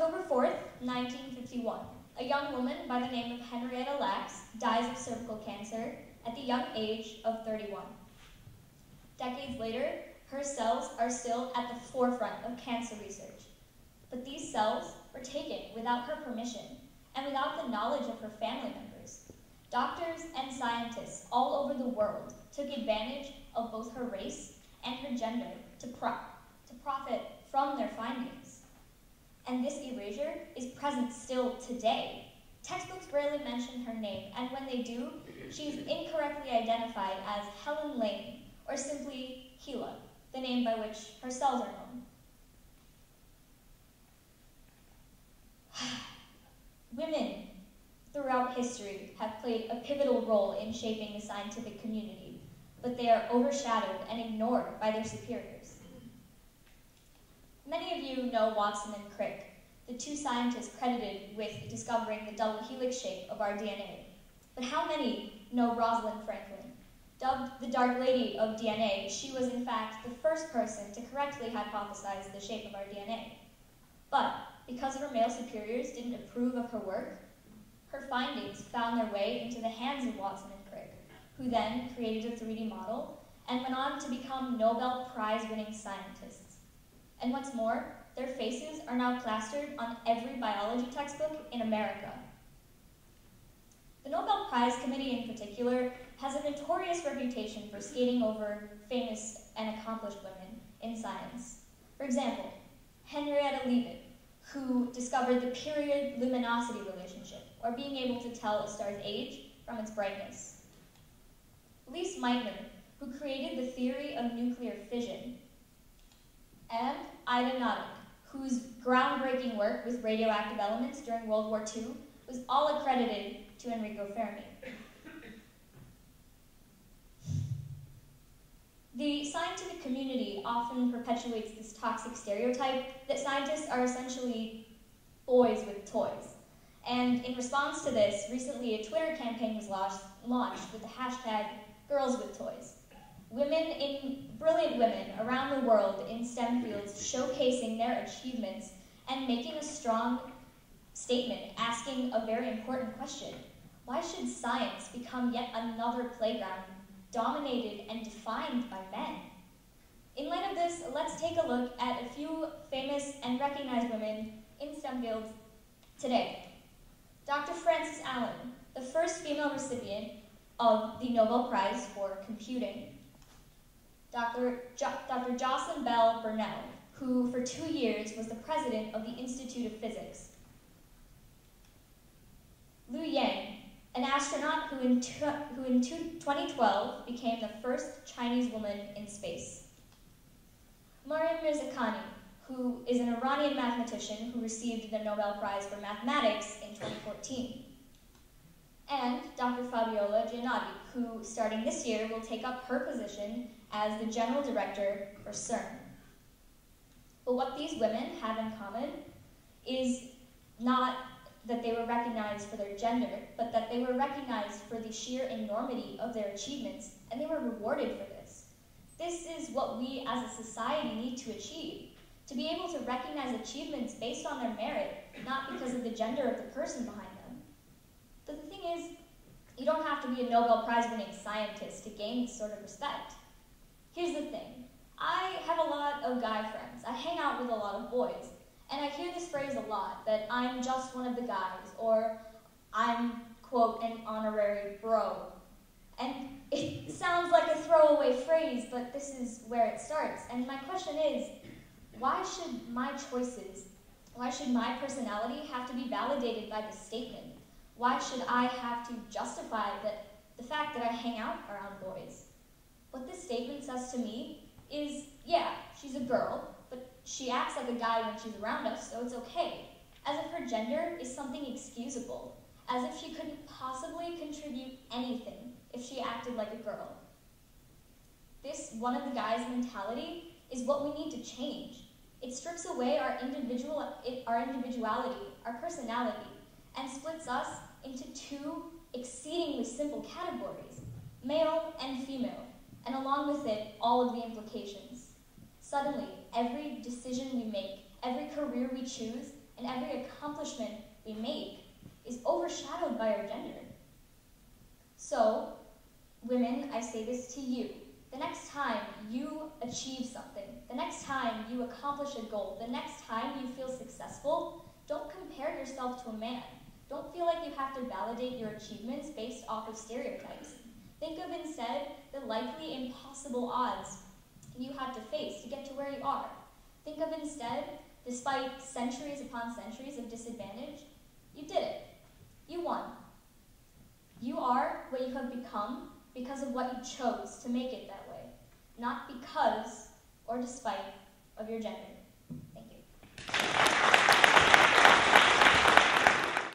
October 4th, 1951, a young woman by the name of Henrietta Lacks dies of cervical cancer at the young age of 31. Decades later, her cells are still at the forefront of cancer research. But these cells were taken without her permission and without the knowledge of her family members. Doctors and scientists all over the world took advantage of both her race and her gender to profit from their findings. And this erasure is present still today. Textbooks rarely mention her name, and when they do, she's incorrectly identified as Helen Lane, or simply Hela, the name by which her cells are known. Women throughout history have played a pivotal role in shaping the scientific community, but they are overshadowed and ignored by their superiors. Many of you know Watson and Crick, the two scientists credited with discovering the double helix shape of our DNA. But how many know Rosalind Franklin? Dubbed the Dark Lady of DNA, she was in fact the first person to correctly hypothesize the shape of our DNA. But because her male superiors didn't approve of her work, her findings found their way into the hands of Watson and Crick, who then created a 3D model and went on to become Nobel Prize-winning scientists. And what's more, their faces are now plastered on every biology textbook in America. The Nobel Prize Committee in particular has a notorious reputation for skating over famous and accomplished women in science. For example, Henrietta Leavitt, who discovered the period luminosity relationship, or being able to tell a star's age from its brightness. Elise Meitner, who created the theory of nuclear fission, and Ida Noddack, whose groundbreaking work with radioactive elements during World War II was all accredited to Enrico Fermi. The scientific community often perpetuates this toxic stereotype that scientists are essentially boys with toys. And in response to this, recently a Twitter campaign was launched with the hashtag GirlsWithToys. Brilliant women around the world in STEM fields showcasing their achievements and making a strong statement asking a very important question. Why should science become yet another playground dominated and defined by men? In light of this, let's take a look at a few famous and recognized women in STEM fields today. Dr. Frances Allen, the first female recipient of the Nobel Prize for Computing. Dr. Jocelyn Bell Burnell, who for 2 years was the president of the Institute of Physics. Liu Yang, an astronaut who in 2012 became the first Chinese woman in space. Maryam Mirzakhani, who is an Iranian mathematician who received the Nobel Prize for Mathematics in 2014. And Dr. Fabiola Giannotti, who starting this year will take up her position as the General Director for CERN. But what these women have in common is not that they were recognized for their gender, but that they were recognized for the sheer enormity of their achievements, and they were rewarded for this. This is what we as a society need to achieve, to be able to recognize achievements based on their merit, not because of the gender of the person behind them. But the thing is, you don't have to be a Nobel Prize-winning scientist to gain this sort of respect. Here's the thing, I have a lot of guy friends, I hang out with a lot of boys, and I hear this phrase a lot, that I'm just one of the guys, or I'm, quote, an honorary bro. And it sounds like a throwaway phrase, but this is where it starts. And my question is, why should my personality have to be validated by this statement? Why should I have to justify the fact that I hang out around boys? What this statement says to me is, yeah, she's a girl, but she acts like a guy when she's around us, so it's okay. As if her gender is something excusable. As if she couldn't possibly contribute anything if she acted like a girl. This one of the guys mentality is what we need to change. It strips away our individuality, our personality, and splits us into two exceedingly simple categories, male and female. And along with it, all of the implications. Suddenly, every decision we make, every career we choose, and every accomplishment we make is overshadowed by our gender. So, women, I say this to you. The next time you achieve something, the next time you accomplish a goal, the next time you feel successful, don't compare yourself to a man. Don't feel like you have to validate your achievements based off of stereotypes. Think of instead the likely impossible odds you have to face to get to where you are. Think of instead, despite centuries upon centuries of disadvantage, you did it. You won. You are what you have become because of what you chose to make it that way, not because or despite of your gender.